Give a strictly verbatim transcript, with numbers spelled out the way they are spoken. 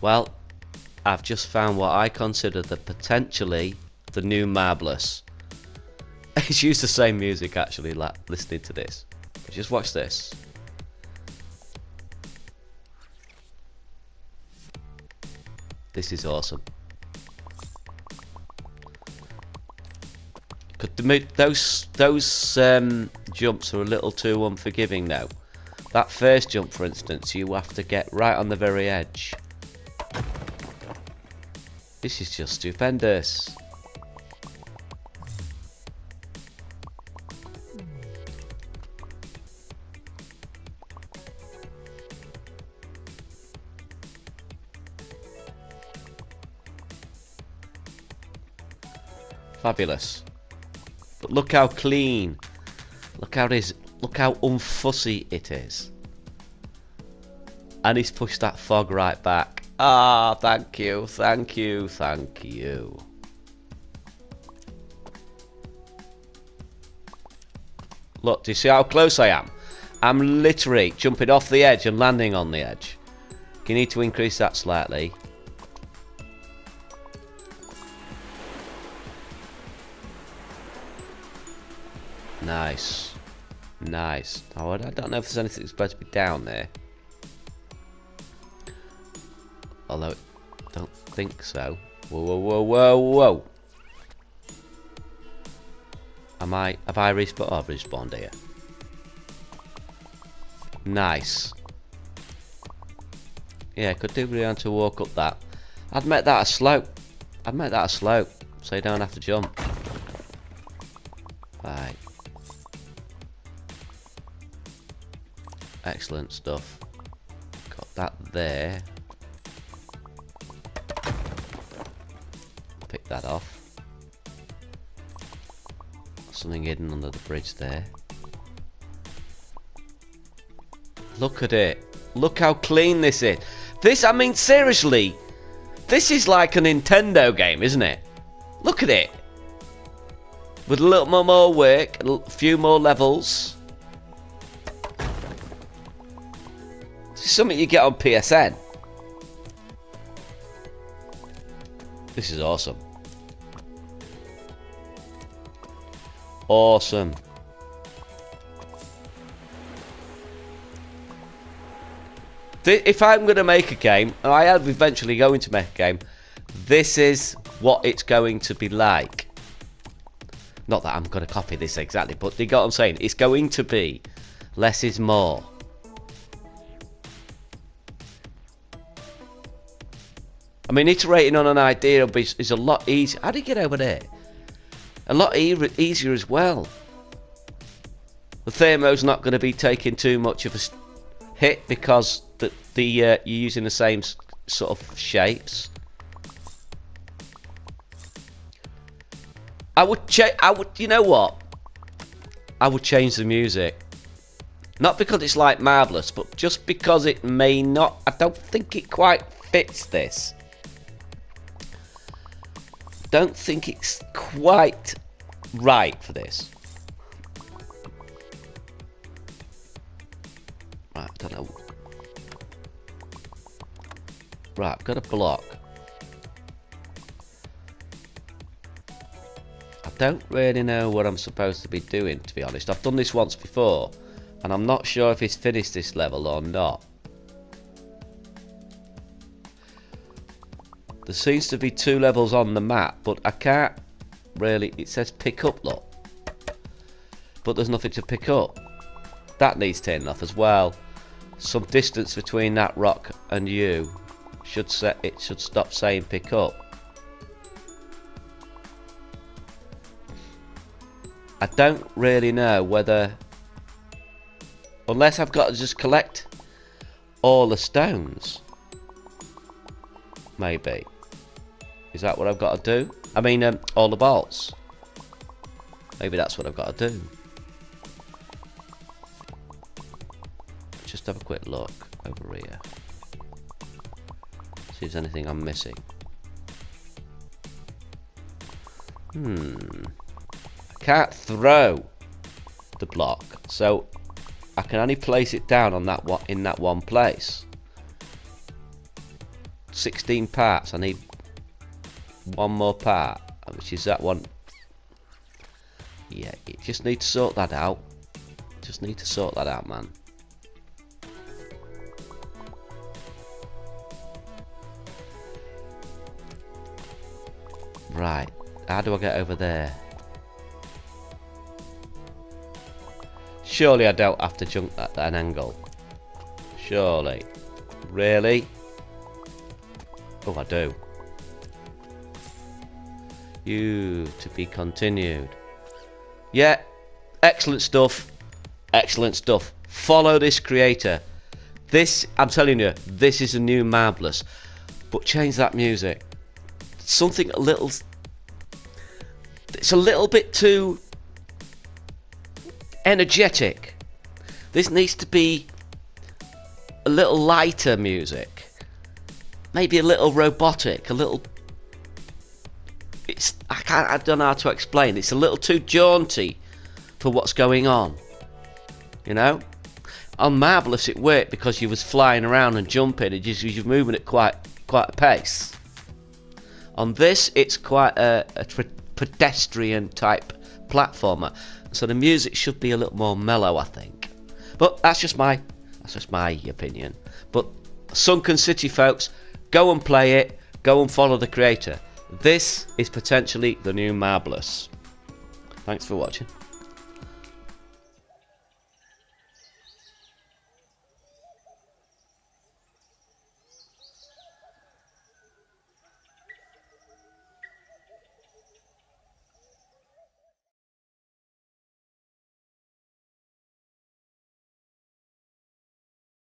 Well, I've just found what I consider the potentially the new Marbellous. It's used the same music actually, like listening to this. But just watch this. This is awesome. But the, those those um, jumps are a little too unforgiving now. That first jump, for instance, you have to get right on the very edge. This is just stupendous. Fabulous. But look how clean, look how it is, look how unfussy it is. And he's pushed that fog right back. Ah, thank you, thank you, thank you. Look, do you see how close I am? I'm literally jumping off the edge and landing on the edge. You need to increase that slightly. Nice, nice. Oh, I don't know if there's anything supposed to be down there. Although, I don't think so. Whoa, whoa, whoa, whoa, whoa. Am I, have I respawned? Oh, I've respawned here. Nice. Yeah, could do really want to walk up that. I'd make that a slope. I'd make that a slope, so you don't have to jump. Right. Excellent stuff. Got that there. Pick that off. Something hidden under the bridge there. Look at it. Look how clean this is. This, I mean, seriously. This is like a Nintendo game, isn't it? Look at it. With a little more work, a few more levels. Something you get on P S N. This is awesome. Awesome. If I'm going to make a game, and I am eventually going to make a game, this is what it's going to be like. Not that I'm going to copy this exactly, but you got what I'm saying. It's going to be less is more. I mean, iterating on an idea is a lot easier. How do you get over there? A lot e easier as well. The thermo's not going to be taking too much of a hit because the, the uh, you're using the same sort of shapes. I would change. I would. You know what? I would change the music. Not because it's like Marbellous, but just because it may not. I don't think it quite fits this. Don't think it's quite right for this. Right, don't know. Right, I've got a block. I don't really know what I'm supposed to be doing, to be honest. I've done this once before, and I'm not sure if it's finished this level or not. There seems to be two levels on the map, but I can't really... It says pick up, look. But there's nothing to pick up. That needs taking off as well. Some distance between that rock and you should set... It should stop saying pick up. I don't really know whether... Unless I've got to just collect all the stones. Maybe. Is that what I've got to do? I mean, um, all the bolts. Maybe that's what I've got to do. Just have a quick look over here. See if there's anything I'm missing. Hmm. I can't throw the block, so I can only place it down on that one in that one place. sixteen parts. I need one more part, which is that one. Yeah, you just need to sort that out. Just need to sort that out, man. Right, how do I get over there? Surely I don't have to jump at an angle. Surely. Really? Oh, I do. You to be continued. Yeah, excellent stuff. Excellent stuff. Follow this creator. This, I'm telling you, this is a new Marbellous. But change that music. Something a little... It's a little bit too... energetic. This needs to be a little lighter music. Maybe a little robotic, a little... It's, I can't, I don't know how to explain. It's a little too jaunty for what's going on, you know. On Marbellous it worked because you was flying around and jumping, and just you're moving at quite quite a pace. On this, it's quite a, a pedestrian type platformer, so the music should be a little more mellow, I think. But that's just my that's just my opinion. But Sunken City, folks, go and play it. Go and follow the creator. This is potentially the new Marbellous. Thanks for watching.